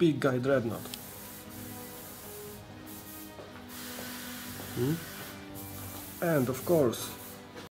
big guy Dreadnought. And of course